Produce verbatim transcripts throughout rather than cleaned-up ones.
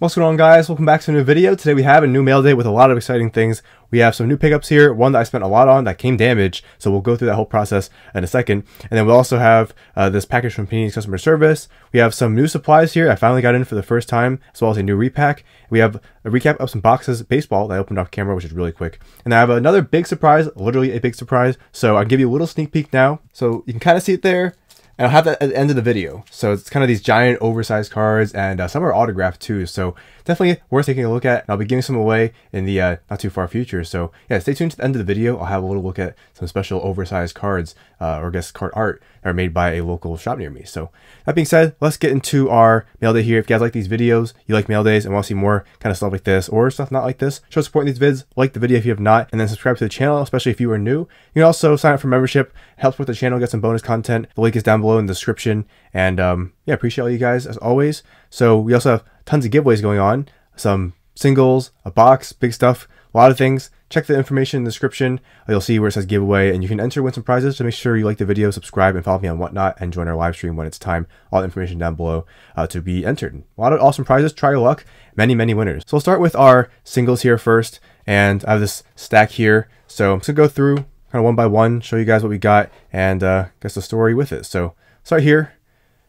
What's going on, guys? Welcome back to a new video. Today we have a new mail day with a lot of exciting things. We have some new pickups here, one that I spent a lot on that came damaged, so we'll go through that whole process in a second. And then we'll also have uh, this package from Panini's customer service. We have some new supplies here I finally got in for the first time, as well as a new repack. We have a recap of some boxes, baseball, that I opened off camera, which is really quick. And I have another big surprise, literally a big surprise, so I'll give you a little sneak peek now. So you can kind of see it there. And I'll have that at the end of the video. So it's kind of these giant oversized cards, and uh, some are autographed too. So definitely worth taking a look at. And I'll be giving some away in the uh, not too far future. So yeah, stay tuned to the end of the video. I'll have a little look at some special oversized cards, uh, or I guess card art, that are made by a local shop near me. So that being said, let's get into our mail day here. If you guys like these videos, you like mail days and want to see more kind of stuff like this or stuff not like this, show support in these vids, like the video if you have not, and then subscribe to the channel, especially if you are new. You can also sign up for membership, help support the channel, get some bonus content. The link is down below below in the description, and um yeah, appreciate all you guys as always. So we also have tons of giveaways going on, some singles, a box, big stuff, a lot of things. Check the information in the description, you'll see where it says giveaway, and you can enter, win some prizes. So make sure you like the video, subscribe, and follow me on Whatnot, and join our live stream when it's time. All the information down below uh, to be entered. A lot of awesome prizes, try your luck, many many winners. So we'll start with our singles here first, and I have this stack here, so I'm just gonna go through kind of one by one, show you guys what we got, and uh, guess the story with it. So start here.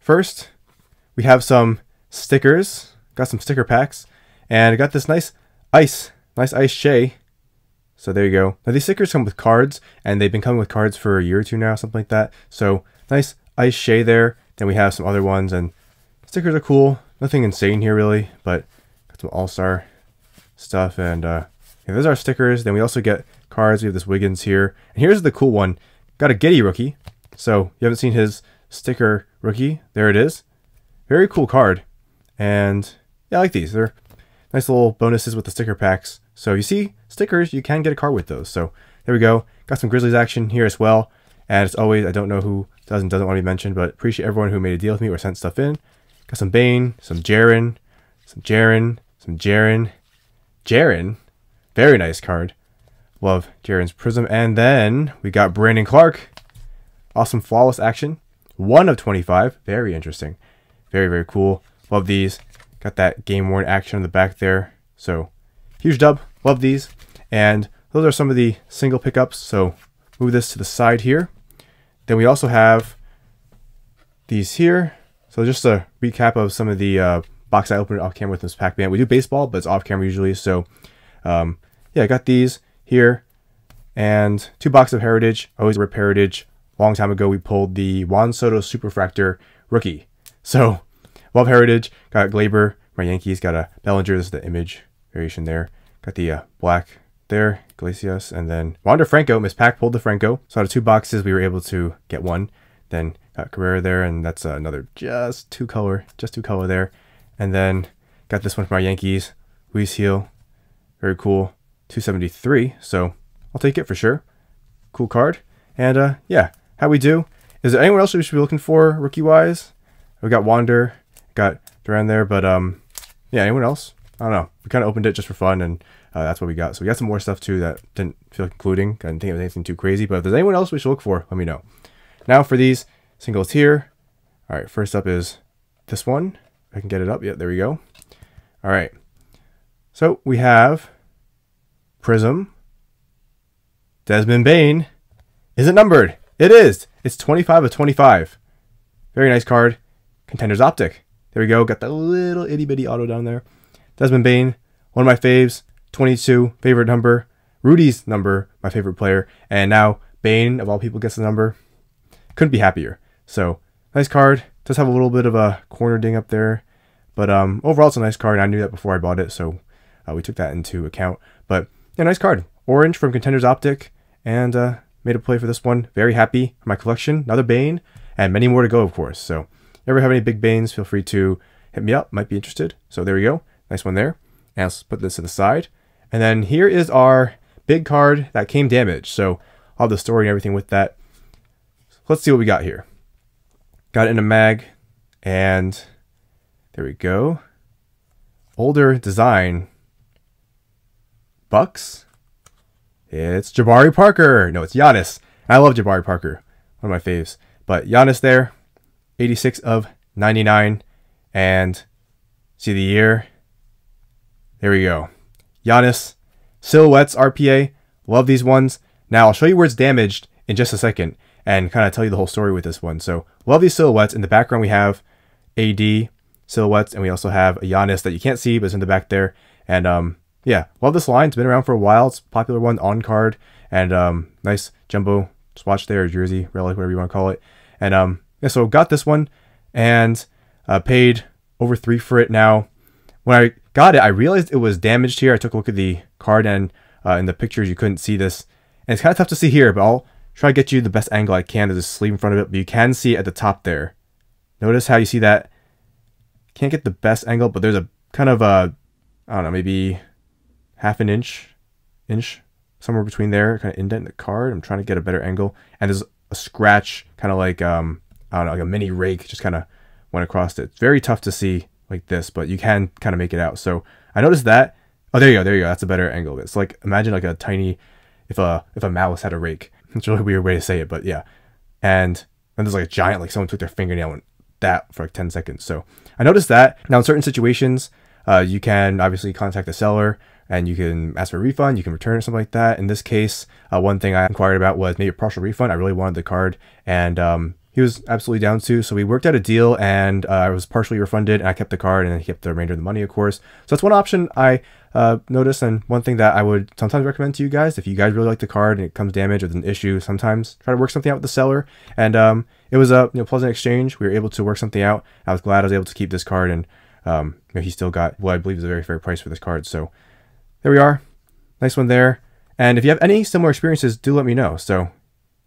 First, we have some stickers. Got some sticker packs, and I got this nice ice, nice ice Shay. So there you go. Now these stickers come with cards, and they've been coming with cards for a year or two now, something like that. So nice ice Shay there. Then we have some other ones, and stickers are cool. Nothing insane here really, but got some all-star stuff, and uh, yeah, those are our stickers. Then we also get cards. We have this Wiggins here, and here's the cool one. Got a Giddy rookie, so you haven't seen his sticker rookie. There it is. Very cool card, and yeah, I like these. They're nice little bonuses with the sticker packs. So you see stickers, you can get a card with those. So there we go. Got some Grizzlies action here as well, and as always, I don't know who does and doesn't want to be mentioned, but appreciate everyone who made a deal with me or sent stuff in. Got some Bane, some Jaren, some Jaren, some Jaren, Jaren. Very nice card. Love Jaren's Prism. And then we got Brandon Clark. Awesome flawless action. one of twenty-five. Very interesting. Very, very cool. Love these. Got that game worn action on the back there. So huge dub. Love these. And those are some of the single pickups. So move this to the side here. Then we also have these here. So just a recap of some of the uh, box I opened off camera with this Pac-Man. We do baseball, but it's off camera usually. So um, yeah, I got these here, and two boxes of Heritage. I always rip Heritage. Long time ago we pulled the Juan Soto Superfractor rookie, so love Heritage. Got Glaber, my Yankees. Got a Bellinger. This is the image variation there. Got the uh, black there, Iglesias, and then Wander Franco. Miss Pack pulled the Franco, so out of two boxes we were able to get one. Then got Carrera there, and that's uh, another just two color, just two color there. And then got this one from our Yankees, Luis Hill. Very cool. two seventy-three, so I'll take it for sure. Cool card. And uh yeah, how we do. Is there anyone else we should be looking for rookie wise? We got Wander, got Duran there, but um yeah, anyone else? I don't know, we kind of opened it just for fun, and uh, that's what we got. So we got some more stuff too that didn't feel like including. I didn't think it was anything too crazy, but if there's anyone else we should look for, let me know. Now for these singles here. All right, first up is this one. I can get it up. Yeah, there we go. All right, so we have Prism. Desmond Bane. Is it numbered? It is. It's twenty-five of twenty-five. Very nice card. Contenders Optic. There we go. Got that little itty bitty auto down there. Desmond Bane, one of my faves. twenty-two, favorite number. Rudy's number, my favorite player. And now Bane, of all people, gets the number. Couldn't be happier. So nice card. Does have a little bit of a corner ding up there, but um, overall it's a nice card. And I knew that before I bought it, so uh, we took that into account. But yeah, nice card. Orange from Contenders Optic, and uh, made a play for this one. Very happy for my collection. Another Bane, and many more to go, of course. So if you ever have any big Banes, feel free to hit me up. Might be interested. So there we go. Nice one there. And let's put this to the side. And then here is our big card that came damaged. So I'll have the story and everything with that. So let's see what we got here. Got it in a mag, and there we go. Older design. Bucks. It's Jabari Parker. No, it's Giannis. I love Jabari Parker. One of my faves. But Giannis there, eighty-six of ninety-nine. And see the year, There we go. Giannis. Silhouettes R P A. Love these ones. Now I'll show you where it's damaged in just a second and kind of tell you the whole story with this one. So love these silhouettes. In the background we have A D silhouettes, and we also have a Giannis that you can't see but it's in the back there. And um yeah, love this line. It's been around for a while. It's a popular one on card, and um nice jumbo swatch there, or jersey, relic, whatever you want to call it. And um yeah, so got this one and uh, paid over three for it. Now when I got it, I realized it was damaged here. I took a look at the card, and uh, in the pictures you couldn't see this, and it's kind of tough to see here, but I'll try to get you the best angle I can. There's a sleeve in front of it, but you can see at the top there. Notice how you see that. Can't get the best angle, but there's a kind of a, I don't know, maybe half an inch, inch, somewhere between there, kind of indent in the card. I'm trying to get a better angle. And there's a scratch, kind of like, um, I don't know, like a mini rake, just kind of went across it. It's very tough to see like this, but you can kind of make it out. So I noticed that. Oh, there you go, there you go. That's a better angle. It's like, imagine like a tiny, if a, if a mouse had a rake. It's a really weird way to say it, but yeah. And then there's like a giant, like someone took their fingernail and that for like ten seconds. So I noticed that. Now in certain situations, uh, you can obviously contact the seller and you can ask for a refund, you can return it, something like that. In this case, uh, one thing I inquired about was maybe a partial refund. I really wanted the card, and um, he was absolutely down to. So we worked out a deal, and uh, I was partially refunded, and I kept the card, and I kept the remainder of the money, of course. So that's one option I uh, noticed, and one thing that I would sometimes recommend to you guys. If you guys really like the card and it comes damaged or there's an issue, sometimes try to work something out with the seller. And um, it was a you know, pleasant exchange. We were able to work something out. I was glad I was able to keep this card, and um, you know, he still got what I believe is a very fair price for this card. So there we are. Nice one there. And if you have any similar experiences, do let me know. So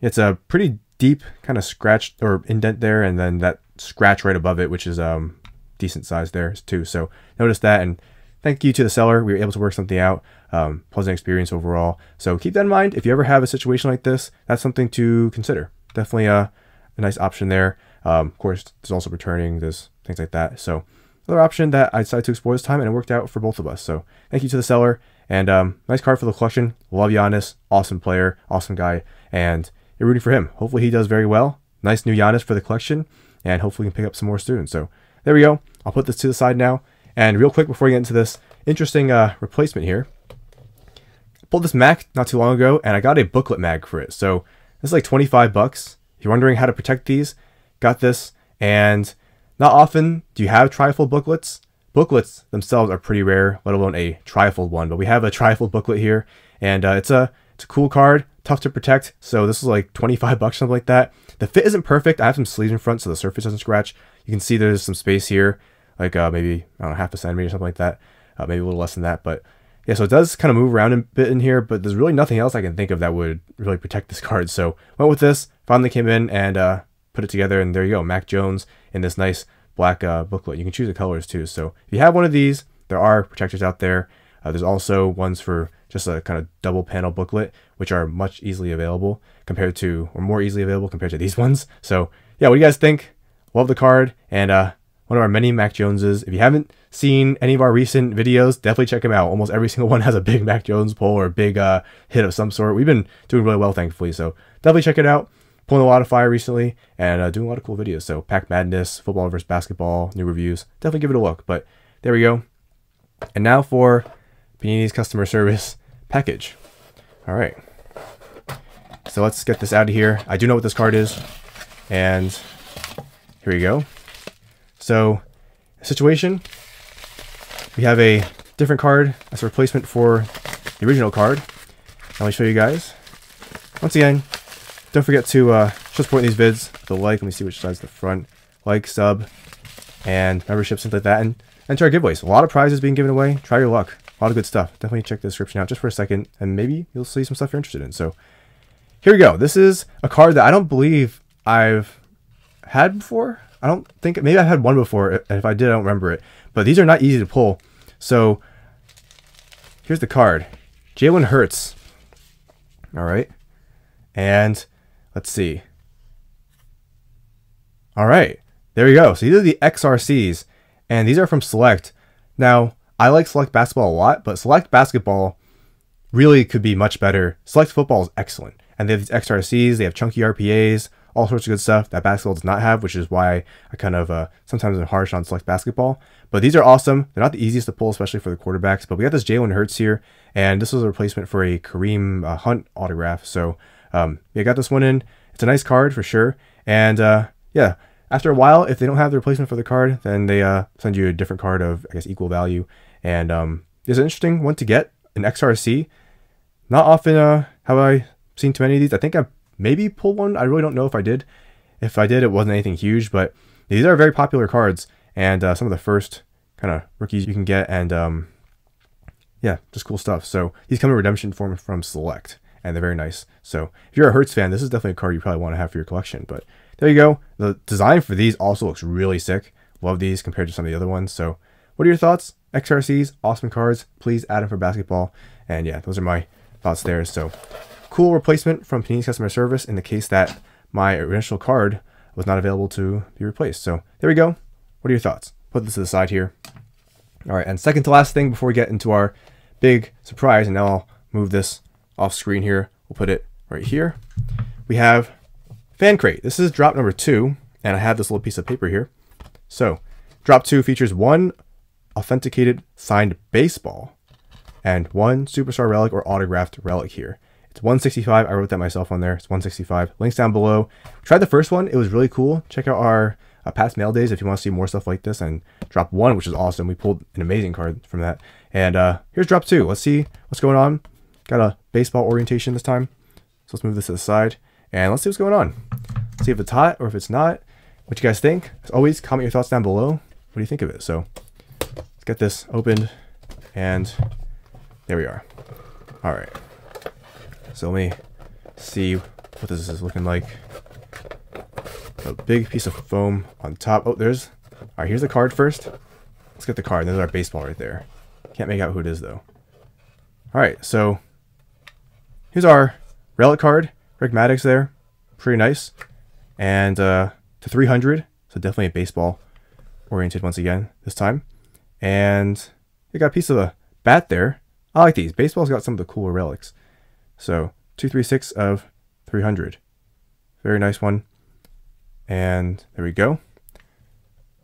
it's a pretty deep kind of scratch or indent there, and then that scratch right above it, which is um decent size there too. So notice that, and thank you to the seller. We were able to work something out. Um, pleasant experience overall. So keep that in mind. If you ever have a situation like this, that's something to consider. Definitely a, a nice option there. Um, of course, there's also returning, there's things like that. So another option that I decided to explore this time, and it worked out for both of us. So thank you to the seller, and um, nice card for the collection. Love Giannis, awesome player, awesome guy, and you're rooting for him. Hopefully he does very well. Nice new Giannis for the collection, and hopefully we can pick up some more soon. So there we go. I'll put this to the side now. And real quick before we get into this interesting uh, replacement here, I pulled this Mac not too long ago, and I got a booklet mag for it. So this is like twenty-five bucks. If you're wondering how to protect these, got this. And not often do you have trifold booklets. Booklets themselves are pretty rare, let alone a trifold one. But we have a trifold booklet here, and uh, it's a it's a cool card, tough to protect. So this is like twenty-five bucks, something like that. The fit isn't perfect. I have some sleeves in front so the surface doesn't scratch. You can see there's some space here, like uh, maybe I don't know, half a centimeter, something like that. Uh, maybe a little less than that, but yeah. So it does kind of move around a bit in here, but there's really nothing else I can think of that would really protect this card. So went with this. Finally came in and uh, put it together, and there you go, Mac Jones in this nice black uh, booklet. You can choose the colors too. So if you have one of these, there are protectors out there. Uh, there's also ones for just a kind of double panel booklet, which are much easily available compared to, or more easily available compared to these ones. So yeah, what do you guys think? Love the card, and uh, one of our many Mac Joneses. If you haven't seen any of our recent videos, definitely check them out. Almost every single one has a big Mac Jones pull or a big uh, hit of some sort. We've been doing really well, thankfully. So definitely check it out. Pulling a lot of fire recently, and uh, doing a lot of cool videos. So Pack Madness, football versus basketball, new reviews. Definitely give it a look. But there we go. And now for Panini's customer service package. All right, so let's get this out of here. I do know what this card is, and here we go. So situation, we have a different card as a replacement for the original card. Let me show you guys once again. Don't forget to uh just point these vids the like. Let me see which side's the front. Like, sub, and membership, something like that, and enter our giveaways. A lot of prizes being given away. Try your luck. A lot of good stuff. Definitely check the description out just for a second, and maybe you'll see some stuff you're interested in. So here we go. This is a card that I don't believe I've had before. I don't think, maybe I've had one before, and if I did, I don't remember it. But these are not easy to pull. So here's the card. Jalen Hurts. All right. And let's see. All right. There we go. So these are the X R Cs, and these are from Select. Now, I like Select Basketball a lot, but Select Basketball really could be much better. Select Football is excellent. And they have these X R Cs, they have chunky R P As, all sorts of good stuff that basketball does not have, which is why I kind of uh, sometimes am harsh on select basketball. But these are awesome. They're not the easiest to pull, especially for the quarterbacks. But we got this Jalen Hurts here, and this was a replacement for a Kareem uh, Hunt autograph. So um, yeah, got this one in. It's a nice card for sure. And uh, yeah, after a while, if they don't have the replacement for the card, then they uh, send you a different card of, I guess, equal value. And um, it's an interesting one to get, an X R C. Not often uh, have I seen too many of these. I think I maybe pulled one. I really don't know if I did. If I did, it wasn't anything huge, but these are very popular cards and uh, some of the first kind of rookies you can get. And um, yeah, just cool stuff. So these come in redemption form from Select, and they're very nice. So if you're a Hurts fan, this is definitely a card you probably want to have for your collection. But there you go. The design for these also looks really sick. Love these compared to some of the other ones. So what are your thoughts? X R Cs, awesome cards. Please add them for basketball. And yeah, those are my thoughts there. So cool replacement from Panini's customer service in the case that my initial card was not available to be replaced. So there we go. What are your thoughts? Put this to the side here. All right. And second to last thing before we get into our big surprise, and now I'll move this off screen here. We'll put it right here. We have Fan Crate. This is drop number two, and I have this little piece of paper here. So drop two features one authenticated signed baseball and one superstar relic or autographed relic here. It's one sixty-five. I wrote that myself on there. It's one sixty-five. Links down below. Tried the first one. It was really cool. Check out our uh, past mail days if you want to see more stuff like this. And drop one, which is awesome. We pulled an amazing card from that. And uh, here's drop two. Let's see what's going on. Got a baseball orientation this time. So let's move this to the side and let's see what's going on. Let's see if it's hot or if it's not. What you guys think? As always, comment your thoughts down below. What do you think of it? So let's get this opened, and there we are. All right. So let me see what this is looking like. A big piece of foam on top. Oh, there's, all right, here's the card first. Let's get the card. There's our baseball right there. Can't make out who it is though. All right, so here's our relic card, Rigmatics there, pretty nice, and uh, to three hundred, so definitely a baseball oriented once again this time, and they got a piece of a bat there. I like these. Baseball's got some of the cooler relics, so two thirty-six of three hundred, very nice one, and there we go.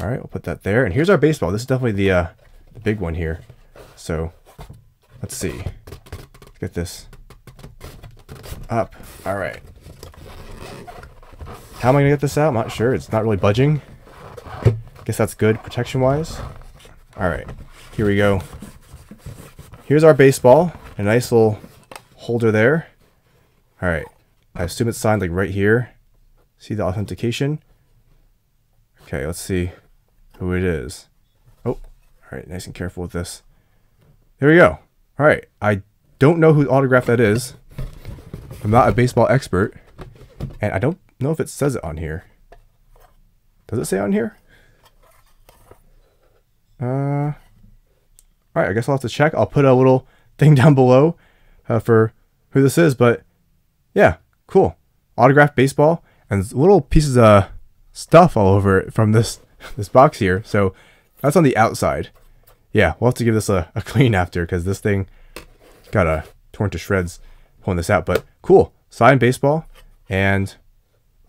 All right, we'll put that there, and here's our baseball. This is definitely the, uh, the big one here, so let's see, let's get this up. All right. How am I gonna get this out? I'm not sure. It's not really budging. Guess that's good protection wise. All right, here we go. Here's our baseball. A nice little holder there. All right. I assume it's signed like right here. See the authentication. Okay, let's see who it is. Oh, all right. Nice and careful with this. There we go. All right. I don't know whose autograph that is. I'm not a baseball expert, and I don't know if it says it on here. Does it say on here? Uh, all right, I guess I'll have to check. I'll put a little thing down below uh, for who this is, but yeah, cool. Autographed baseball and little pieces of stuff all over it from this, this box here. So that's on the outside. Yeah, we'll have to give this a, a clean after because this thing got uh, torn to shreds pulling this out, but cool. Signed baseball and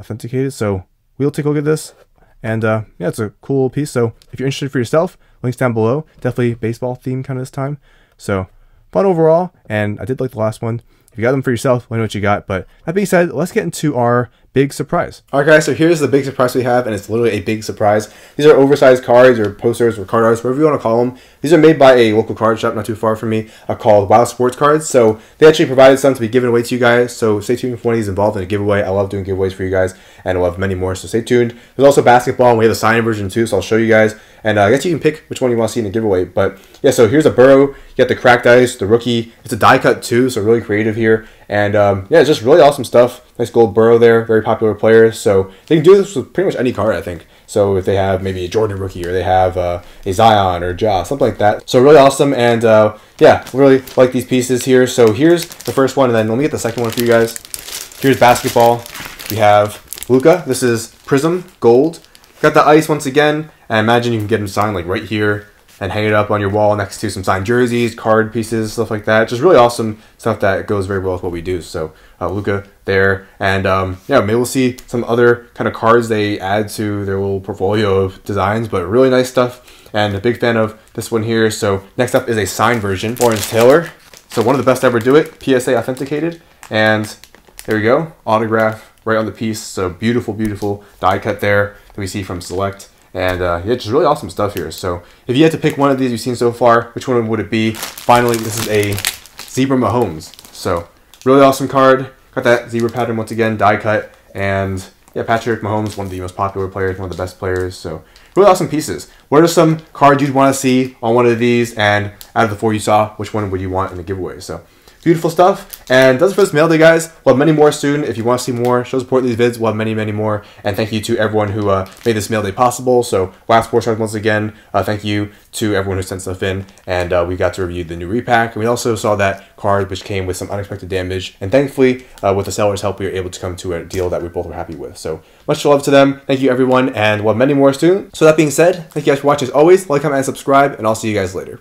authenticated. So we'll take a look at this, and uh, yeah, it's a cool piece. So if you're interested for yourself, links down below. Definitely baseball theme kind of this time. So fun overall, and I did like the last one. If you got them for yourself, let me know what you got. But that being said, let's get into our big surprise. All right, guys, so here's the big surprise we have, and it's literally a big surprise. These are oversized cards or posters or card artists, whatever you want to call them. These are made by a local card shop not too far from me uh, called Wow Sports Cards. So they actually provided some to be given away to you guys. So stay tuned for one of these involved in a giveaway. I love doing giveaways for you guys, and I love many more. So stay tuned. There's also basketball, and we have a signed version too, so I'll show you guys. And uh, I guess you can pick which one you want to see in the giveaway. But yeah, so here's a Burrow. You got the cracked ice, the rookie. It's a die cut too, so really creative here. And um, yeah, it's just really awesome stuff. Nice gold Burrow there, very popular player. So they can do this with pretty much any card, I think. So if they have maybe a Jordan rookie, or they have uh, a Zion or Ja, something like that. So really awesome, and uh, yeah, really like these pieces here. So here's the first one, and then let me get the second one for you guys. Here's basketball. We have Luka. This is Prism Gold. Got the ice once again, and I imagine you can get him signed like right here. and hang it up on your wall next to some signed jerseys, card pieces, stuff like that. Just really awesome stuff that goes very well with what we do. So uh, Luka there. And um, yeah, maybe we'll see some other kind of cards they add to their little portfolio of designs, but really nice stuff. And a big fan of this one here. So next up is a signed version, Lawrence Taylor. So one of the best to ever do it, P S A authenticated. And there we go, autograph right on the piece. So beautiful, beautiful die cut there that we see from Select. And uh, yeah, just really awesome stuff here. So if you had to pick one of these you've seen so far, which one would it be? Finally, this is a Zebra Mahomes. So really awesome card. Got that zebra pattern once again, die cut. And yeah, Patrick Mahomes, one of the most popular players, one of the best players. So really awesome pieces. What are some cards you'd want to see on one of these? And out of the four you saw, which one would you want in the giveaway? So beautiful stuff. And that's it for this mail day, guys. We'll have many more soon. If you want to see more, show support these vids. We'll have many, many more. And thank you to everyone who uh, made this mail day possible. So, Wow Sports Cards once again. Uh, thank you to everyone who sent stuff in. And uh, we got to review the new repack. And we also saw that card, which came with some unexpected damage. And thankfully, uh, with the seller's help, we were able to come to a deal that we both were happy with. So, much love to them. Thank you, everyone. And we'll have many more soon. So, that being said, thank you guys for watching as always. Like, comment, and subscribe. And I'll see you guys later.